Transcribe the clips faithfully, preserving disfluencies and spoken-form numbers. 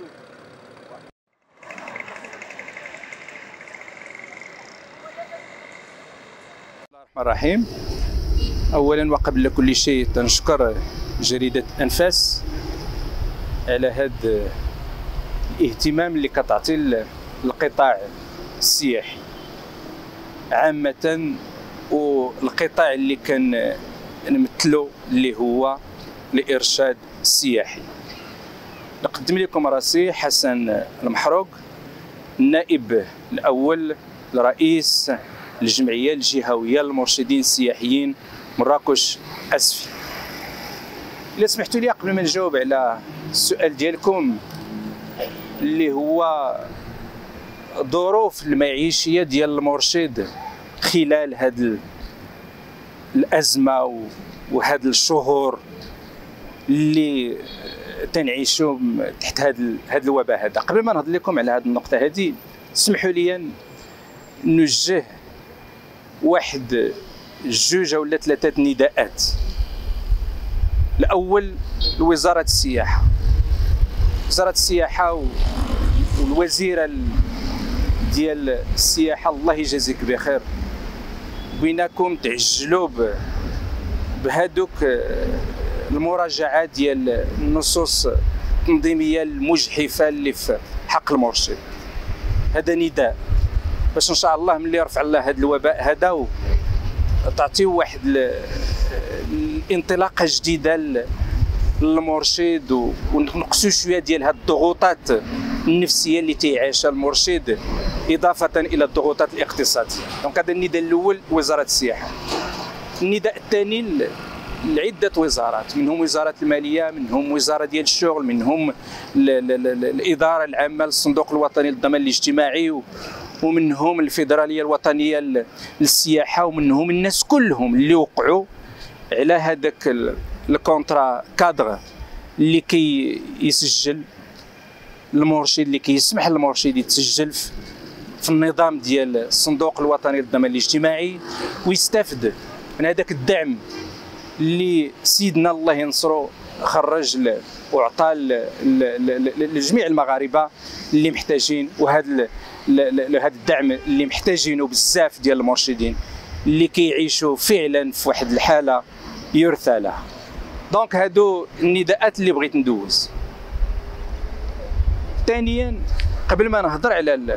الرحمن الرحيم. اولا وقبل كل شيء تنشكر جريده انفاس على هذا الاهتمام اللي كتعطي للقطاع السياحي عامه، والقطاع اللي كان نمثلو اللي هو الارشاد السياحي. نقدم لكم راسي حسن المحروق، النائب الاول لرئيس الجمعيه الجهويه للمرشدين السياحيين مراكش اسفي. الا سمحتوا لي قبل ما نجاوب على السؤال ديالكم اللي هو ظروف المعيشيه ديال المرشد خلال هذه الازمه وهذه الشهور اللي تنعيشوا تحت هذا هذا الوباء هذا، قبل ما نهضر لكم على هذه النقطه هذه اسمحوا لي نوجه واحد جوج ولا ثلاثه نداءات. الاول لوزاره السياحه، وزاره السياحه والوزيره ديال السياحه الله يجازيك بخير، بينكم تعجلوا بهذوك المراجعه ديال النصوص التنظيميه المجحفه اللي في حق المرشد. هذا نداء باش ان شاء الله ملي يرفع الله هذا الوباء هذا تعطيه واحد الانطلاقه جديده للمرشد ونقصوا شويه ديال هاد الضغوطات النفسيه اللي تيعيشها المرشد اضافه الى الضغوطات الاقتصاديه. دونك هذا النداء الاول وزاره السياحه. النداء الثاني لعده وزارات، منهم وزاره الماليه، منهم وزاره ديال الشغل، منهم الاداره العامه للصندوق الوطني للضمان الاجتماعي، ومنهم الفيدراليه الوطنيه للسياحه، ومنهم الناس كلهم اللي وقعوا على هذاك الكونترا كادر اللي كي يسجل المرشد، اللي كيسمح للمرشد يتسجل في النظام ديال الصندوق الوطني للضمان الاجتماعي ويستافد من هذاك الدعم اللي سيدنا الله ينصرو خرج وعطى لجميع المغاربه اللي محتاجين، وهذا هذا الدعم اللي محتاجينه بزاف ديال المرشدين اللي كيعيشوا فعلا في واحد الحاله يرثى لها. دونك هادو النداءات اللي بغيت ندوز. ثانيا قبل ما نهضر على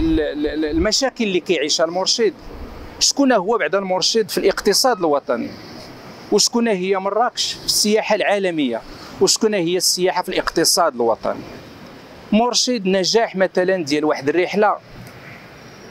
المشاكل اللي كيعيشها المرشد، شكون هو بعد المرشد في الاقتصاد الوطني؟ وشكون هي مراكش في السياحه العالميه؟ وشكون هي السياحه في الاقتصاد الوطني؟ مرشد نجاح مثلا ديال واحد الرحله،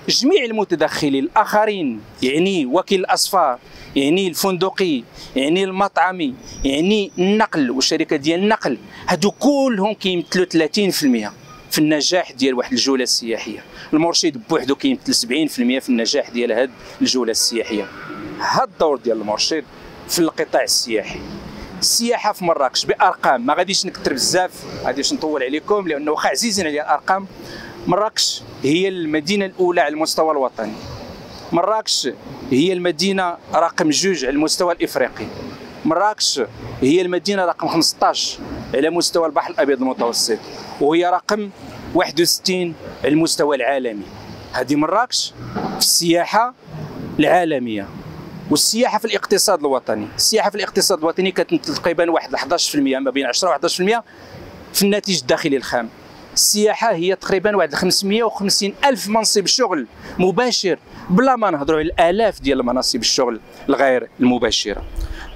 جميع المتدخلين الاخرين، يعني وكيل الاصفار، يعني الفندقي، يعني المطعمي، يعني النقل والشركه ديال النقل، هادو كلهم كيمثلوا ثلاثين بالمئة في النجاح ديال واحد الجوله السياحيه. المرشد بوحدو كيمثل سبعين بالمئة في النجاح ديال هاد الجوله السياحيه. هاد الدور ديال المرشد في القطاع السياحي. السياحه في مراكش بارقام، ما غاديش نكثر بزاف، غاديش نطول عليكم لانه واخا عزيزين عليا الارقام. مراكش هي المدينه الاولى على المستوى الوطني، مراكش هي المدينه رقم جوج على المستوى الافريقي، مراكش هي المدينه رقم خمسطاش على مستوى البحر الابيض المتوسط، وهي رقم واحد وستين على المستوى العالمي. هذه مراكش في السياحه العالميه. والسياحه في الاقتصاد الوطني، السياحه في الاقتصاد الوطني كتمثل تقريبا واحد حداش بالمئة، ما بين عشرة وحداش بالمئة في الناتج الداخلي الخام. السياحه هي تقريبا واحد خمسمئة وخمسين ألف منصب شغل مباشر، بلا ما نهضروا على الالاف ديال مناصب الشغل الغير المباشره.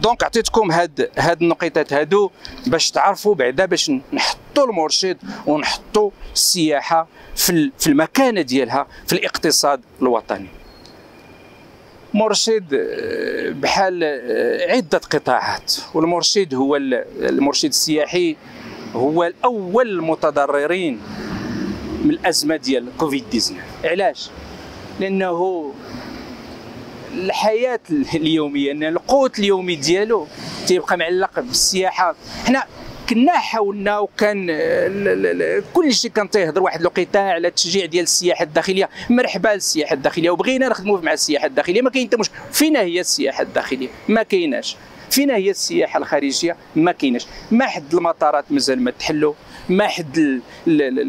دونك عطيتكم هاد هاد النقيطات هادو باش تعرفوا بعدا، باش نحطوا المرشد ونحطوا السياحه في في المكانه ديالها في الاقتصاد الوطني. مرشد بحال عدة قطاعات، والمرشد هو المرشد السياحي هو الأول المتضررين من الأزمة ديال كوفيد تسعطاش. علاش؟ لأنه الحياة اليومية، أن القوت اليومي ديالو تيبقى معلق بالسياحة. حنا كنا حاولنا وكان كل شيء كان تيهضر واحد القطاع على التشجيع ديال السياحه الداخليه، مرحبا للسياحه الداخليه وبغينا نخدموا مع السياحه الداخليه، ما كاين حتى مشكل. فينا هي السياحه الداخليه؟ ما كايناش. فينا هي السياحه الخارجيه؟ ما كايناش. ما حد المطارات مازال ما تحلوا، ما حد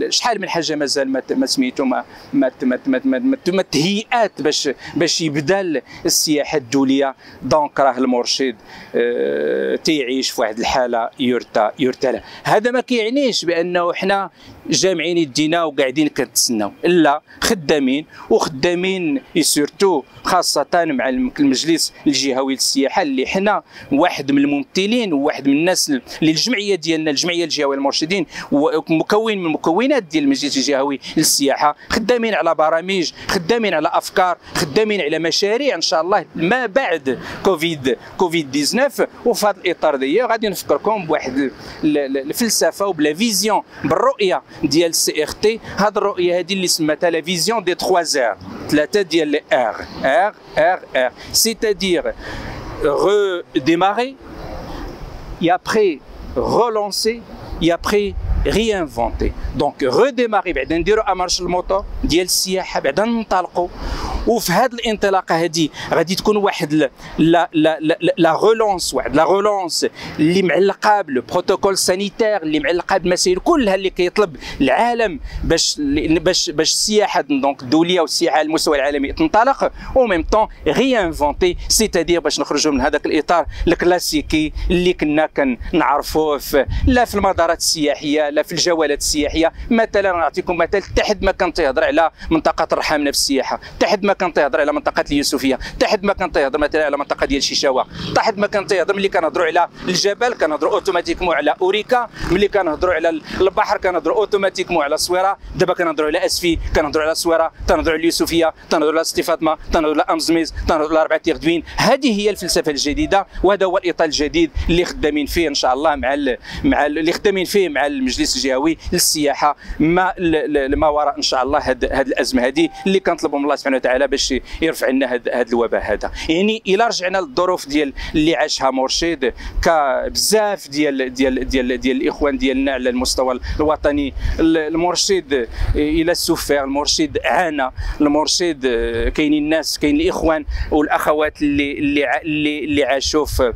شحال من حاجه مازال ما, ما سميتو ما ما ما, ما, ما, ما تهيئات باش باش يبدا السياحه الدوليه. دونك راه المرشد اه تيعيش في واحد الحاله يرتا يرتاله. هذا ما كيعنيش بانه حنا جامعين يدينا وقاعدين كنتسناو، لا خدامين وخدامين سورتو خاصه مع المجلس الجهوي للسياحه اللي حنا واحد من الممثلين وواحد من الناس اللي الجمعيه ديالنا الجمعيه الجهويه للمرشدين ومكون من مكونات ديال المجلس الجهوي للسياحه، خدامين على برامج، خدامين على افكار، خدامين على مشاريع ان شاء الله ما بعد كوفيد كوفيد تسعطاش. وفي هذا الاطار ديال غادي نفكركم بواحد الفلسفه وبلا فيزيون بالرؤيه ديال السي ار تي. هاد الرؤيه هذه اللي سماتها لا فيزيون دي ثلاثة ار، ثلاثه ديال لي ار ار ار ار سيتادير redémarrer et après relancer et après réinventer. دونك redémarrer بعد نديرو امارش الموطور ديال السياحه، بعد ننطلقوا. وفي هذه الانطلاقه هذه غادي تكون واحد لا لا لا لا رولونس، واحد لا رولونس اللي معلقه بالبروتوكول سانيتير، اللي معلقه بالمسائل كلها اللي كيطلب العالم باش باش باش السياحه دونك الدوليه والسياحه على المستوى العالمي تنطلق. او ميم طون ريانفونتي سيتادير باش نخرجوا من هذاك الاطار الكلاسيكي اللي كنا كنعرفوه لا في المدارات السياحيه لا في الجولات السياحيه. مثلا نعطيكم مثال، حتى حد ما كان تيهضر على منطقه الرحامنه في السياحه، حتى حد ما كان تيهضر على منطقه اليوسفيه، حتى حد ما كان تيهضر مثلا على منطقه ديال الشيشاوه، حتى حد ما كان تيهضر. ملي كنهضروا على الجبل كنهضروا اوتوماتيكمون على اوريكا، ملي كنهضروا على البحر كنهضروا اوتوماتيكمون على الصويره، دابا كنهضروا على اسفي كنهضروا على الصويره، تنهضروا على اليوسفيه، تنهضروا على سيتي فاطمه، تنهضروا على امزميز، تنهضروا على ربعه تيردوين. هذه هي الفلسفه الجديده وهذا هو الاطار الجديد اللي خدامين فيه ان شاء الله مع مع اللي خدامين فيه مع المجلس الجهوي للسياحه ما ما وراء ان شاء الله هذه الازمه هذه اللي كنطلبوا من الله سبحانه وتعالى باش يرفع لنا هذا الوباء هذا. يعني الا رجعنا للظروف ديال اللي عاشها مرشد كبزاف ديال ديال ديال ديال الاخوان ديالنا على المستوى الوطني، المرشد الى السفر، المرشد عانى، المرشد كاينين الناس كاين الاخوان والاخوات اللي اللي اللي عاشوا في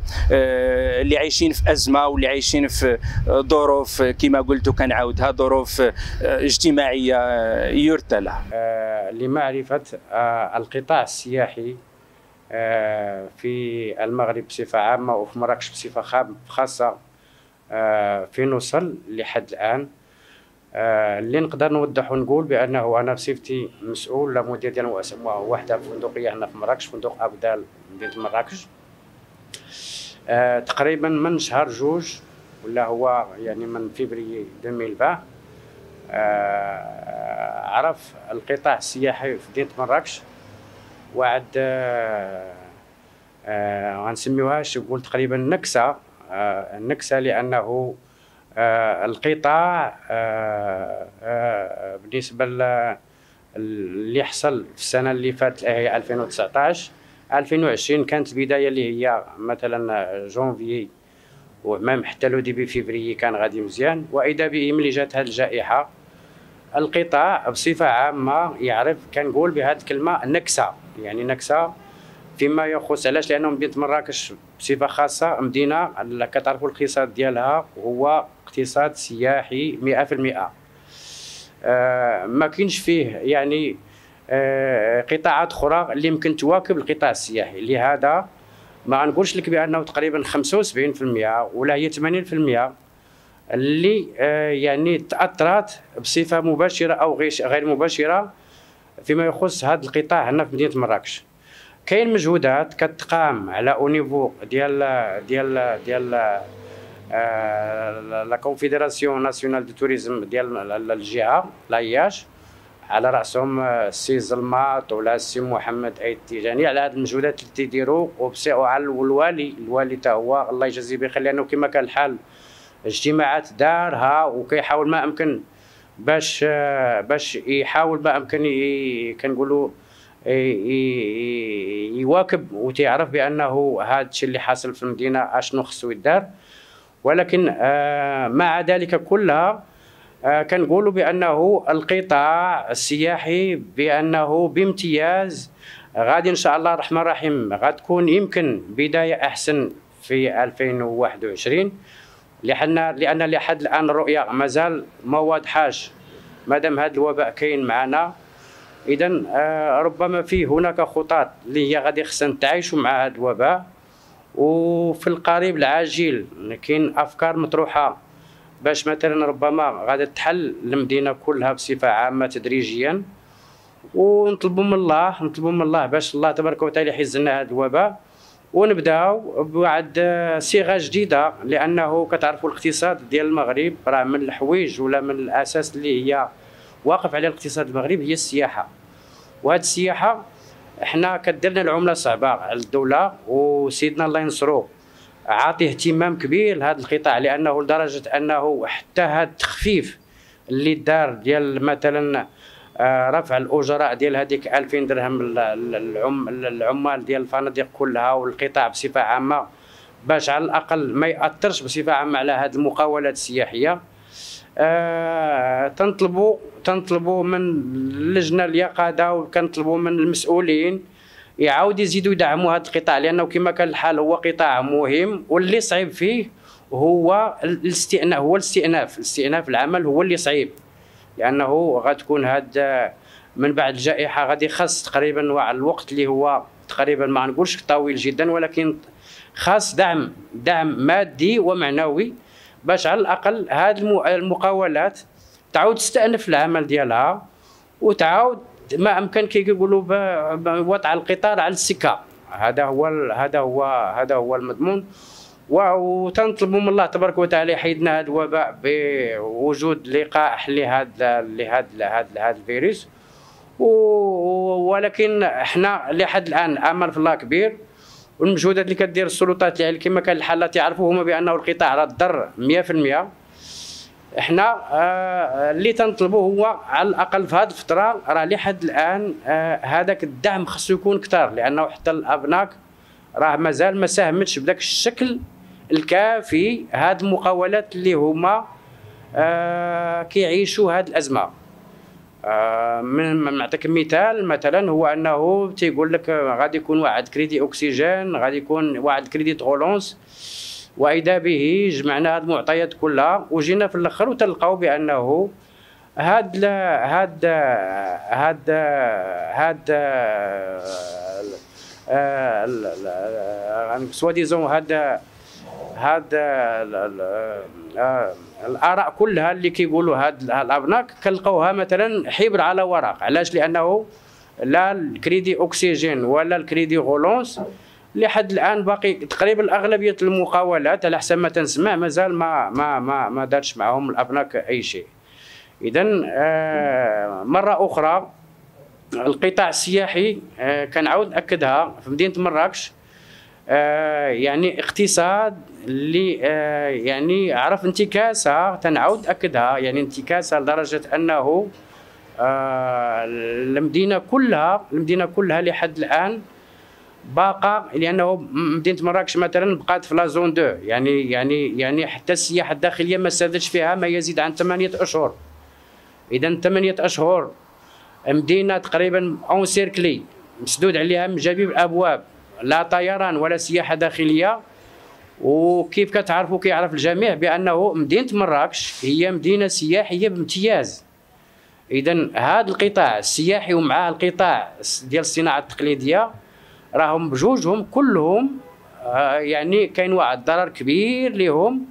اللي عايشين في ازمه واللي عايشين في ظروف كما قلت وكنعاودها ظروف اجتماعيه يرتلى. لمعرفه القطاع السياحي في المغرب بصفة عامة وفي مراكش بصفة خاصة في نوصل لحد الآن، اللي نقدر نوضح ونقول بأنه أنا بصفتي مسؤول لمدير ديال وحدة فندقية هنا في مراكش، فندق أبدال مدينة مراكش. تقريبا من شهر جوج ولا هو يعني من فبراير ألفين وعشرين عرف القطاع السياحي في مدينة مراكش وعد آه آه غنسميوهاش نقول تقريبا نكسه آه النكسه لانه آه القطاع آه آه بالنسبه اللي حصل في السنه اللي فاتت هي ألفين وتسعطاش ألفين وعشرين كانت البدايه اللي هي مثلا جونفي ومام حتى لو ديبي فيفري كان غادي مزيان، واذا به ملي جات هذه الجائحه القطاع بصفه عامه يعرف كنقول بهذه الكلمه نكسه، يعني نكسه فيما يخص. علاش؟ لانه مدينه مراكش بصفه خاصه مدينه كتعرفوا الاقتصاد ديالها هو اقتصاد سياحي مئة في المئة. آه ما كاينش فيه يعني آه قطاعات اخرى اللي يمكن تواكب القطاع السياحي، لهذا ما نقولش لك بانه تقريبا خمسة وسبعين في المئة ولا هي ثمانين في المئة اللي آه يعني تاثرت بصفه مباشره او غير مباشره فيما يخص هذا القطاع هنا في مدينه مراكش. كاين مجهودات كتقام على اونيفو ديال ديال ديال آه لا كونفيدراسيون ناسيونال دو توريزم ديال الجهه لاياش على راسهم السي زلمات ولا السي محمد ايت التيجاني على هذه المجهودات اللي تيديروا، وعلى الوالي الوالي تا هو الله يجازيه بخير لانه كما كان الحال اجتماعات دارها وكيحاول ما امكن باش باش يحاول ما امكن كنقولوا يواكب وتعرف بانه هذا الشيء اللي حاصل في المدينه اشنو خصو يدار. ولكن مع ذلك كلها كنقولوا بانه القطاع السياحي بانه بامتياز غادي ان شاء الله الرحمن الرحيم غتكون يمكن بدايه احسن في ألفين وواحد وعشرين لأن لأن لحد الآن الرؤية مازال ما واضحاش، مادام هذا الوباء كاين معنا، إذا ربما فيه هناك خطط اللي هي غادي خصنا نتعايشوا مع هذا الوباء. وفي القريب العاجل كاين أفكار مطروحة باش مثلا ربما غادي تحل المدينة كلها بصفة عامة تدريجيا، ونطلبوا من الله نطلبوا من الله باش الله تبارك وتعالى يحيز لنا هذا الوباء، ونبداو بواحد صيغه جديده. لانه كتعرفوا الاقتصاد ديال المغرب راه من الحوايج ولا من الاساس اللي هي واقف على الاقتصاد المغرب هي السياحه، وهذه السياحه احنا كدرنا العمله صعبه على الدوله، وسيدنا الله ينصرو عاطي اهتمام كبير لهذا القطاع، لانه لدرجه انه حتى هذا التخفيف اللي دار ديال مثلا رفع الاجراء ديال هذيك ألفين درهم العمال ديال الفنادق كلها والقطاع بصفه عامه باش على الاقل ما ياثرش بصفه عامه على هذه المقاولات السياحيه. أه تنطلبوا تنطلبوا من اللجنه اليقاده وكنطلبوا من المسؤولين يعاودوا يزيدوا يدعموا هذا القطاع، لانه كما كان الحال هو قطاع مهم، واللي صعيب فيه هو الاستئناف هو الاستئناف الاستئناف العمل هو اللي صعيب، لانه غتكون هاد من بعد الجائحه غادي خاص تقريبا واحد الوقت اللي هو تقريبا ما نقولش طويل جدا، ولكن خاص دعم دعم مادي ومعنوي باش على الاقل هاد المقاولات تعاود تستأنف العمل ديالها وتعاود ما امكن كيقولوا بوضع القطار على السكه. هذا هو هذا هو هذا هو المضمون، وتنطلبوا من الله تبارك وتعالى يحيدنا هذا الوباء بوجود لقاح لهذا لهذا لهذا الفيروس. ولكن احنا لحد الان الامل في الله كبير، والمجهودات اللي كدير السلطات يعني كما كان الحاله تعرفوا هما بانه القطاع راه ضر مئة في المئة. احنا اه اللي تنطلبوا هو على الاقل في هذه الفتره راه لحد الان هذاك اه الدعم خصو يكون اكثر، لانه حتى الابناك راه مازال ما ساهمتش بداك الشكل الكافي هاد المقاولات اللي هما آه كيعيشوا هاد الازمه. آه من نعطيك مثال، مثلا هو انه تيقول لك غادي يكون واحد كريدي اكسجين، غادي يكون واحد كريدي غولونس، واذا به جمعنا هاد المعطيات كلها وجينا في الاخر وتلقاو بانه هاد هاد هاد هاد آه سوا ديزون هذا هذا الاراء كلها اللي كيقولوا هاد الابناك كنلقاوها مثلا حبر على ورق. علاش؟ لانه لا الكريدي اكسجين ولا الكريدي غولونس لحد الان باقي تقريبا اغلبيه المقاولات على حسب ما تنسمع مازال ما ما ما, ما دارتش معهم الابناك اي شيء. اذا آه مره اخرى القطاع السياحي كنعاود ناكدها في مدينه مراكش، يعني اقتصاد اللي يعني عرف انتكاسه، تنعاود ناكدها يعني انتكاسه لدرجه انه المدينه كلها المدينه كلها لحد الان باقه، لانه مدينه مراكش مثلا بقات في لا زون دو، يعني يعني يعني حتى السياحه الداخليه ما سادتش فيها ما يزيد عن ثمانية اشهر. اذا ثمانية اشهر مدينه تقريبا اون سيركلي مسدود عليها من جميع الابواب، لا طيران ولا سياحه داخليه. وكيف كتعرفوا كيعرف الجميع بانه مدينه مراكش هي مدينه سياحيه بامتياز. اذا هذا القطاع السياحي ومعاه القطاع ديال الصناعه التقليديه راهم بجوجهم كلهم يعني كاين واحد الضرر كبير لهم،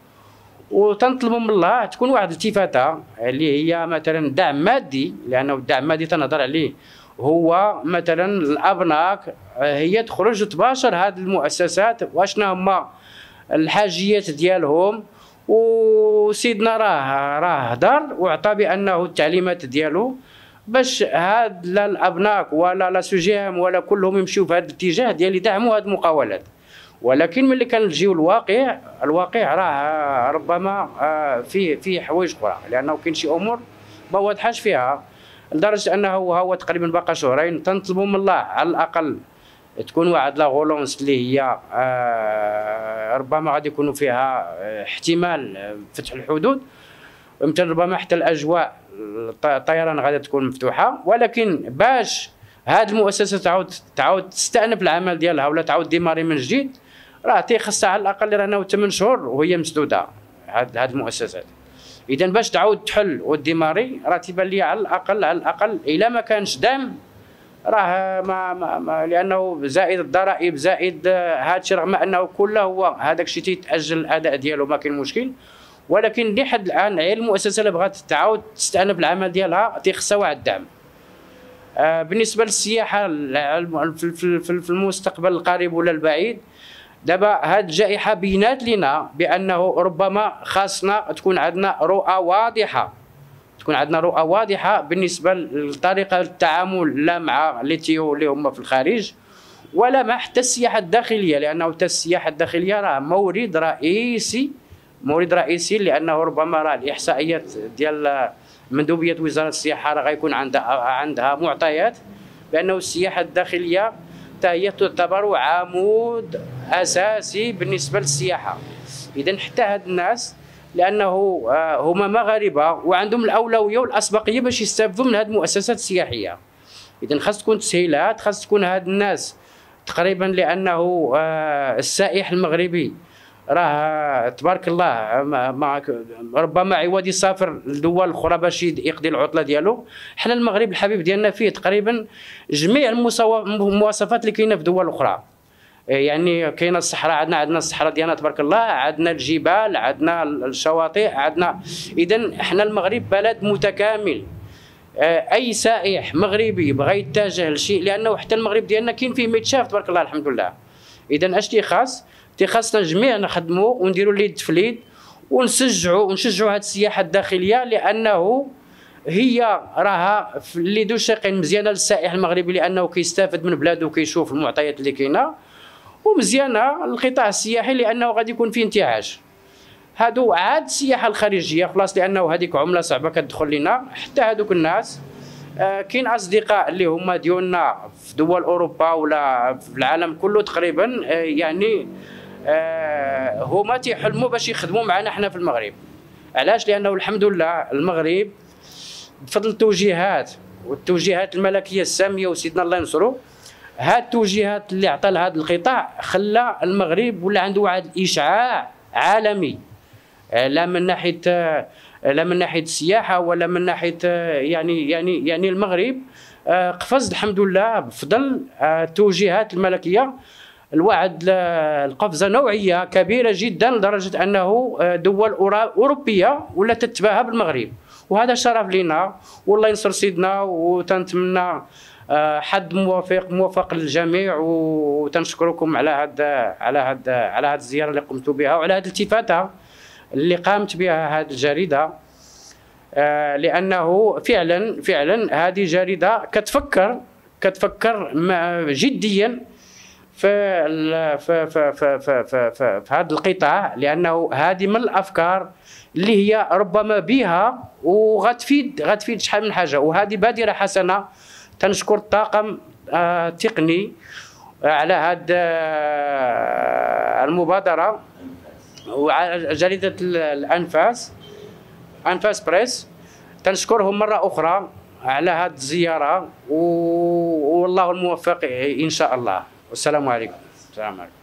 وتنطلبوا من الله تكون واحد الالتفاته اللي هي مثلا دعم مادي، لانه الدعم المادي تنهضر عليه هو مثلا الابناك هي تخرج وتباشر هذه المؤسسات واشنا هما الحاجيات ديالهم. وسيدنا راه راه هضر وعطى بانه التعليمات ديالو باش هاد لا الابناك ولا لا سوجيهم ولا كلهم يمشيو في هذا الاتجاه ديال يدعموا هذه المقاولات. ولكن ملي كنجيو الواقع الواقع راه ربما فيه فيه حوايج اخرى، لانه كاين شي امور ما واضحاش فيها، لدرجه انه هو تقريبا باقى شهرين. تنطلبوا من الله على الاقل تكون واحد لا غولونس اللي هي ربما غادي يكونوا فيها احتمال فتح الحدود، يمكن ربما حتى الاجواء الطيران غادي تكون مفتوحه، ولكن باش هاد المؤسسه تعاود تعاود تستأنف العمل ديالها ولا تعاود ديماري من جديد راه تيخصها على الاقل راهنا ثمانية شهور وهي مسدوده. هاد هاد المؤسسات. اذا باش تعاود تحل وتديماري راه تيبان لي على الاقل على الاقل الا ما كانش دعم راه ما, ما, ما لانه زائد الضرائب زائد هادشي، رغم انه كله هو هذاك الشيء تيتاجل الاداء ديالو ما كاين مشكل، ولكن لحد الان غير المؤسسه اللي بغات تعاود تستأنف العمل ديالها تيخصها واحد الدعم. بالنسبه للسياحه في المستقبل القريب ولا البعيد، دابا هاد الجائحه بينات لنا بانه ربما خاصنا تكون عندنا رؤى واضحه، تكون عندنا رؤى واضحه بالنسبه لطريقه التعامل لا مع ليتيو اللي هما في الخارج ولا مع حتى السياحه الداخليه، لانه حتى السياحه الداخليه راه مورد رئيسي، مورد رئيسي لانه ربما راه الاحصائيات ديال مندوبيه وزاره السياحه راه غيكون عندها عندها معطيات بانه السياحه الداخليه حتى هي تعتبر عمود اساسي بالنسبه للسياحه. اذا حتى هاد الناس لانه هما مغاربه وعندهم الاولويه والاسبقيه باش يستافدوا من هاد المؤسسات السياحيه. اذا خاص تكون تسهيلات، خاص تكون هاد الناس تقريبا، لانه السائح المغربي راه تبارك الله ما ربما عوض يسافر لدول اخرى باش يقضي العطله ديالو، حنا المغرب الحبيب ديالنا فيه تقريبا جميع المواصفات اللي كاينه في دول اخرى. يعني كاينه الصحراء، عندنا عندنا الصحراء ديالنا تبارك الله، عندنا الجبال، عندنا الشواطئ، عندنا، اذا حنا المغرب بلد متكامل. اي سائح مغربي بغى يتجه لشيء، لانه حتى المغرب ديالنا كاين فيه ما يتشاف تبارك الله الحمد لله. اذا اش تيخاص؟ تيخاصنا جميع نخدموا ونديروا اليد في اليد ونشجعوا ونشجعوا هذه السياحه الداخليه، لانه هي راها في اللي ذو شقين مزيانه للسائح المغربي لانه كيستافد من بلاده وكيشوف المعطيات اللي كاينه، ومزيانه للقطاع السياحي لانه غادي يكون فيه انتعاش. هادو عاد السياحه الخارجيه خلاص، لانه هذيك عمله صعبه كتدخل لنا. حتى هذوك الناس آه كاين اصدقاء اللي هما ديالنا في دول اوروبا ولا في العالم كله تقريبا، آه يعني آه هما تيحلموا باش يخدموا معنا حنا في المغرب. علاش؟ لانه الحمد لله المغرب بفضل التوجيهات والتوجيهات الملكيه الساميه وسيدنا الله ينصرو، هاد التوجيهات اللي عطى لهذا القطاع خلى المغرب ولا عنده واحد الاشعاع عالمي، آه لا من ناحيه آه لا من ناحيه السياحه ولا من ناحيه يعني يعني يعني المغرب قفز الحمد لله بفضل التوجيهات الملكيه الواحد القفزه نوعيه كبيره جدا، لدرجه انه دول اوروبيه ولا تتباهى بالمغرب، وهذا شرف لنا والله ينصر سيدنا. وتنتمنى حد موافق موافق للجميع، وتنشكركم على هذا على هذا على هذه الزياره اللي قمتوا بها وعلى هذه الالتفاته اللي قامت بها هذه الجريدة، آه لأنه فعلا فعلا هذه جريدة كتفكر كتفكر جديا في في في في في, في, في, في هذا القطاع، لأنه هذه من الأفكار اللي هي ربما بها وغتفيد غتفيد شحال من حاجة. وهذه بادرة حسنة، تنشكر الطاقم آه التقني على هذه آه المبادرة، وجريدة الأنفاس أنفاس بريس تنشكرهم مرة أخرى على هذه الزيارة، والله الموفق إن شاء الله. والسلام عليكم. السلام عليكم.